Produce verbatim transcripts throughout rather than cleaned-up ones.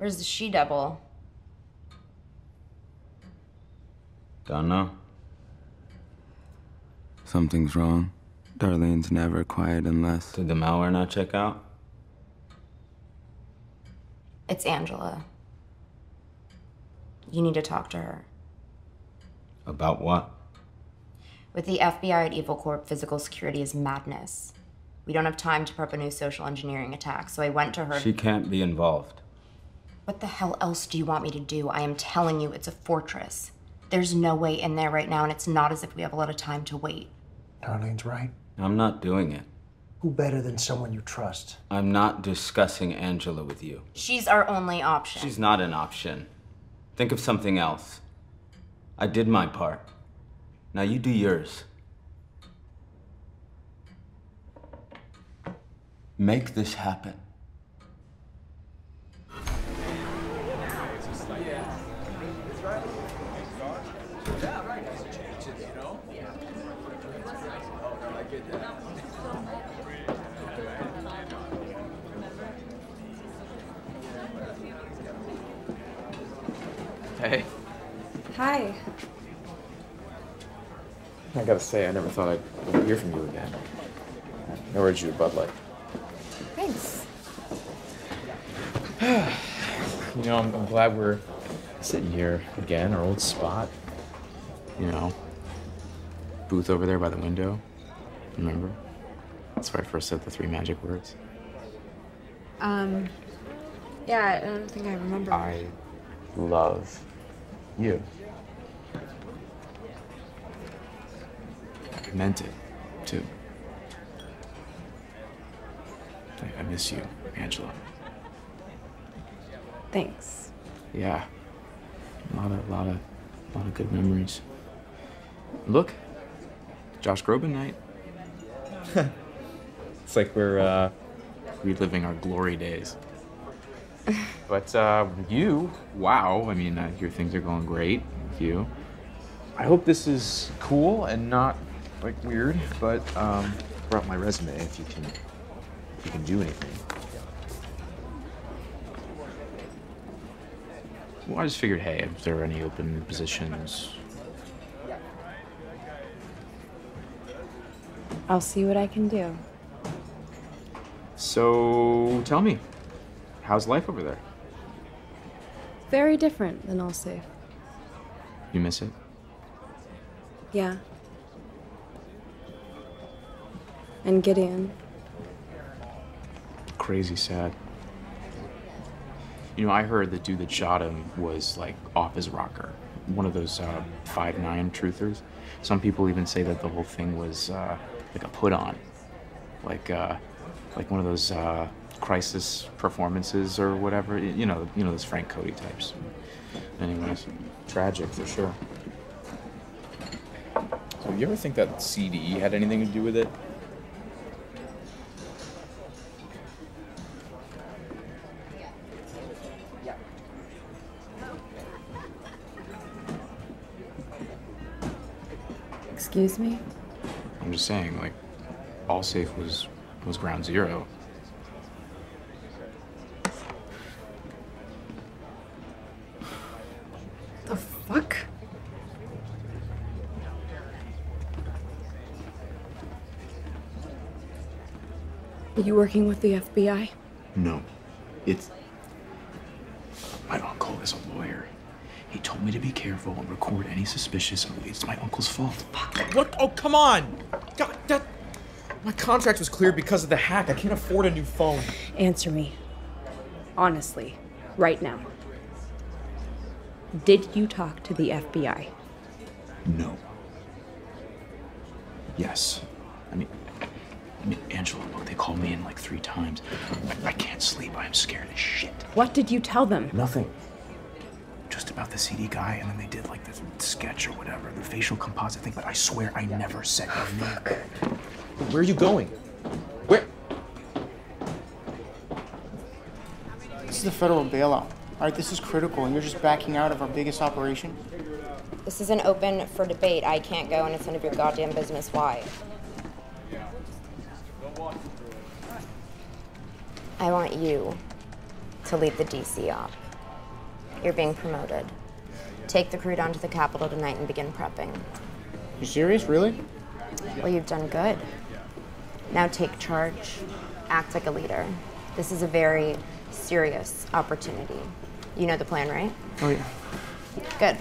Where's the she-devil? Don't know. Something's wrong. Darlene's never quiet unless... Did the malware not check out? It's Angela. You need to talk to her. About what? With the F B I at Evil Corp, physical security is madness. We don't have time to prep a new social engineering attack, so I went to her... She can't be involved. What the hell else do you want me to do? I am telling you, it's a fortress. There's no way in there right now, and it's not as if we have a lot of time to wait. Darlene's right. I'm not doing it. Who better than someone you trust? I'm not discussing Angela with you. She's our only option. She's not an option. Think of something else. I did my part. Now you do yours. Make this happen. Hey. Hi. I gotta say, I never thought I'd hear from you again. I urge you to Bud Light. Thanks. You know, I'm, I'm glad we're sitting here again, our old spot. You know, booth over there by the window. Remember? That's where I first said the three magic words. Um, yeah, I don't think I remember. I love you. I meant it, too. I miss you, Angela. Thanks. Yeah. A lot of, lot of, lot of good memories. Look, Josh Groban night. It's like we're uh, reliving our glory days. But uh, you, wow, I mean, I hear things are going great with you. I hope this is cool and not like weird, but um, I brought my resume if you can, if you can do anything. Well, I just figured, hey, if there are any open positions. I'll see what I can do. So tell me, how's life over there? Very different than All Safe. You miss it? Yeah. And Gideon. Crazy sad. You know, I heard the dude that shot him was like off his rocker. One of those uh, five nine truthers. Some people even say that the whole thing was uh, like a put on. Like uh, like one of those uh, crisis performances or whatever. You know, you know those Frank Cody types. Anyways, tragic for sure. So you ever think that C D E had anything to do with it? Excuse me? I'm just saying, like, All Safe was was ground zero. The fuck? Are you working with the F B I? No. It's... My uncle is a lawyer. He told me to be careful and record any suspicious. It's my uncle's fault. Fuck. What? Oh, come on! God, that... My contract was cleared because of the hack. I can't afford a new phone. Answer me. Honestly. Right now. Did you talk to the F B I? No. Yes. I mean... I mean, Angela, look, they called me in like three times. I, I can't sleep. I am scared as shit. What did you tell them? Nothing. Just about the C D guy, and then they did like this sketch or whatever, the facial composite thing, but I swear I never said anything. Where are you going? Where? This is the federal bailout. All right, this is critical, and you're just backing out of our biggest operation? This isn't open for debate. I can't go, and it's none of your goddamn business. Why? I want you to leave the D C op. You're being promoted. Take the crew down to the Capitol tonight and begin prepping. You serious, really? Well, you've done good. Now take charge. Act like a leader. This is a very serious opportunity. You know the plan, right? Oh, yeah. Good.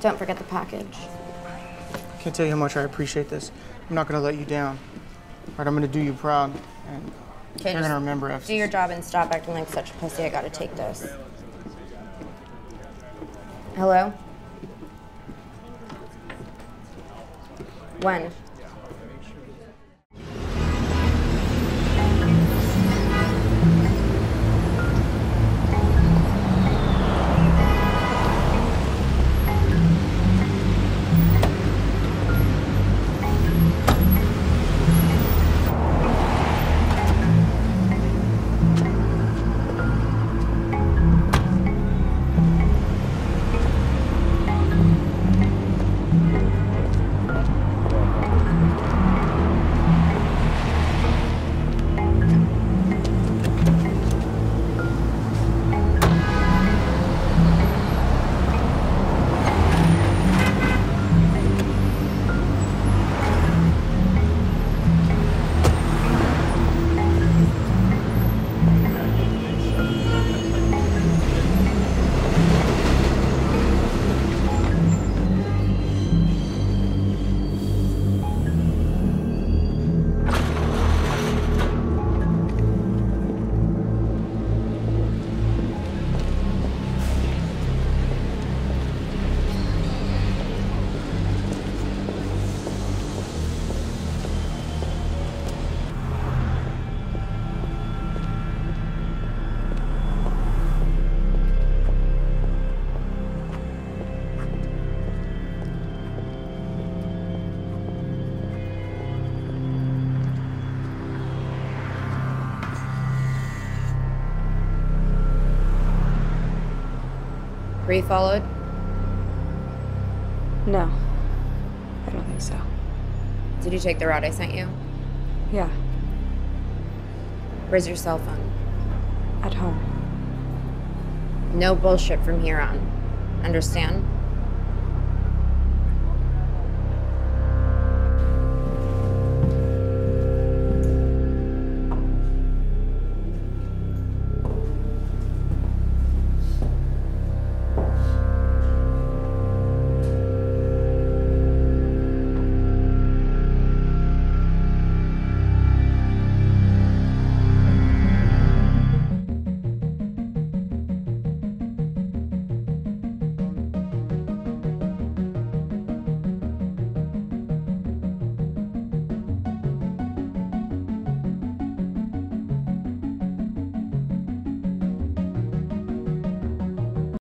Don't forget the package. I can't tell you how much I appreciate this. I'm not going to let you down. All right, I'm going to do you proud. And you're going to remember us. Do your job and stop acting like such a pussy. I got to take this. Hello? When? Were you followed? No, I don't think so. Did you take the route I sent you? Yeah. Where's your cell phone? At home. No bullshit from here on. Understand?